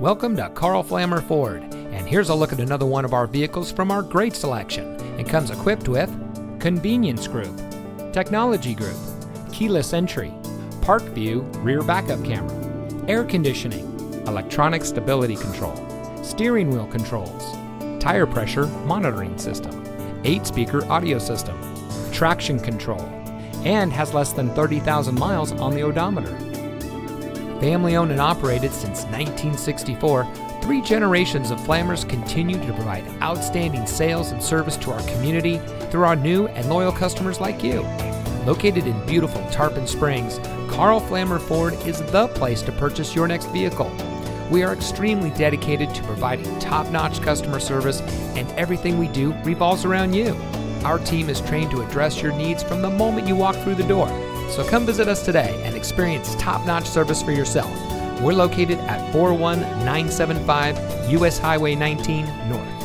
Welcome to Karl Flammer Ford, and here's a look at another one of our vehicles from our great selection. It comes equipped with Convenience Group, Technology Group, Keyless Entry, Park View Rear Backup Camera, Air Conditioning, Electronic Stability Control, Steering Wheel Controls, Tire Pressure Monitoring System, 8-speaker Audio System, Traction Control, and has less than 30,000 miles on the odometer. Family owned and operated since 1964, 3 generations of Flammers continue to provide outstanding sales and service to our community through our new and loyal customers like you. Located in beautiful Tarpon Springs, Karl Flammer Ford is the place to purchase your next vehicle. We are extremely dedicated to providing top-notch customer service, and everything we do revolves around you. Our team is trained to address your needs from the moment you walk through the door. So come visit us today and experience top-notch service for yourself. We're located at 41975 US Highway 19 North.